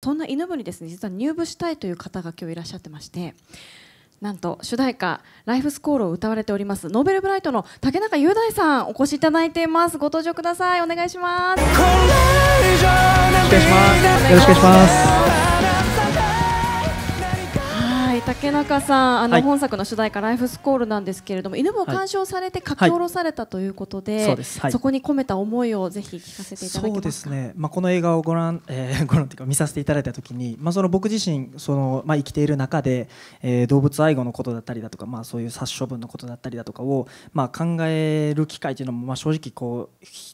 そんな犬部にですね、実は入部したいという方が今日いらっしゃってまして、なんと主題歌「ライフスコール」を歌われておりますノーベルブライトの竹中雄大さんお越しいただいています。ご登場ください。お願いします。よろしくお願いします。はい、竹中さん、本作の主題歌「ライフスコール」なんですけれども、犬部を鑑賞されて書き下ろされたということで、そこに込めた思いをぜひ聞かせていただけますか。そうですね、この映画を見させていただいたときに、その僕自身生きている中で、動物愛護のことだったりだとか、そういう殺処分のことだったりだとかを、考える機会というのも、正直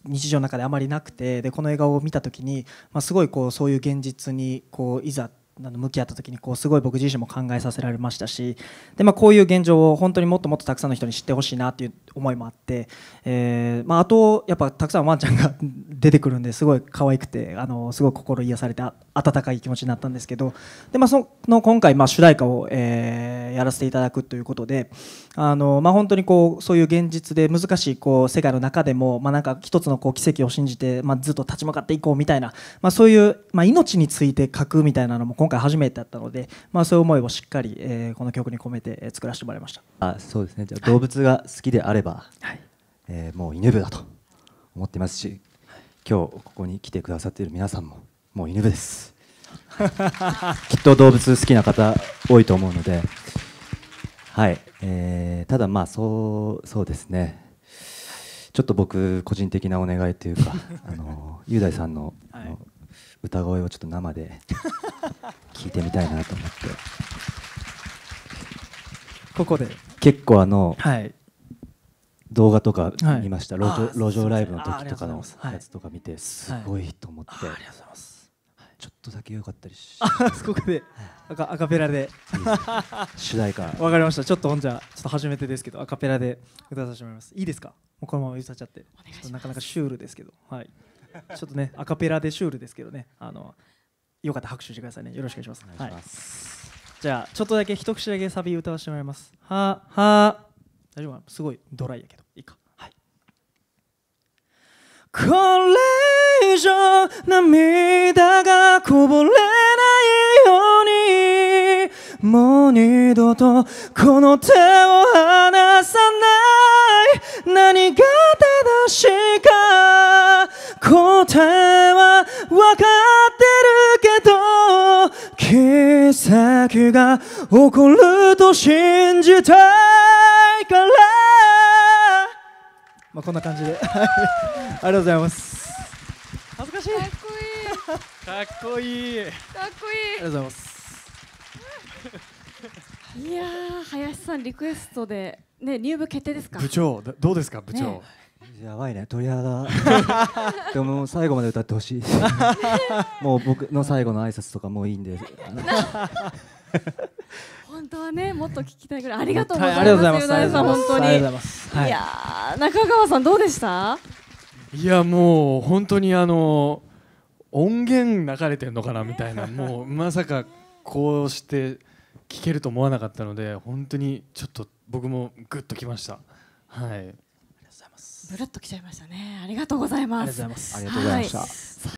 日常の中であまりなくて、でこの映画を見たときに、すごいそういう現実にいざ向き合った時にすごい僕自身も考えさせられましたし、で、こういう現状を本当にもっともっとたくさんの人に知ってほしいなという思いもあって、あとやっぱたくさんワンちゃんが出てくるんで、すごい可愛くてすごい心癒されて温かい気持ちになったんですけど、で、その今回主題歌を、やらせていただくということで、本当にそういう現実で難しい世界の中でも、なんか一つの奇跡を信じて、ずっと立ち向かっていこうみたいな、そういう、命について書くみたいなのも今回初めてだったので、そういう思いをしっかり、この曲に込めて作らせてもらいました。そうですね。じゃあ動物が好きであれば、はい、もう犬部だと思ってますし、今日ここに来てくださっている皆さんももう犬部ですきっと動物好きな方多いと思うので、はい、ただそうですね、ちょっと僕個人的なお願いというか雄大さんの、はい、歌声をちょっと生で聞いてみたいなと思って、ここで結構はい、動画とか見ました、はい、路上ライブの時とかのやつとか見て、すごいと思って、ちょっとだけ良かったりし、ここでアカペラで主題歌わかりました。ちょっとほんじゃちょっと初めてですけどアカペラで歌わせてもらいます。いいですか、もうこのまま歌っちゃって。なかなかシュールですけど、はい、ちょっとねアカペラでシュールですけどね、よかったら拍手してくださいね。よろしくお願いします。じゃあちょっとだけ一口だけサビ歌わせてもらいます。はーはー、大丈夫かな、すごいドライやけどいいか。はい。これ以上涙がこぼれないように、もう二度とこの手を離さない、何が正しいか答えは分かってるけど、奇跡が起こると信じたいから、こんな感じでありがとうございます。恥ずかしい、かっこいい、かっこいい、かっこいい、ありがとうございます。いやー、林さんリクエストで、ね、入部決定ですか。部長どうですか、部長、ね、やばいね、鳥肌でも最後まで歌ってほしいもう僕の最後の挨拶とかもういいんで本当はね、もっと聞きたいぐらい。ありがとうございます、雄大さん、本当に。いやー、中川さんどうでした。いや、もう本当に音源流れてるのかなみたいな、もうまさかこうして聞けると思わなかったので、本当にちょっと僕もグッときました。はい、ブルッときちゃいましたね。ありがとうございます。ありがとうございました。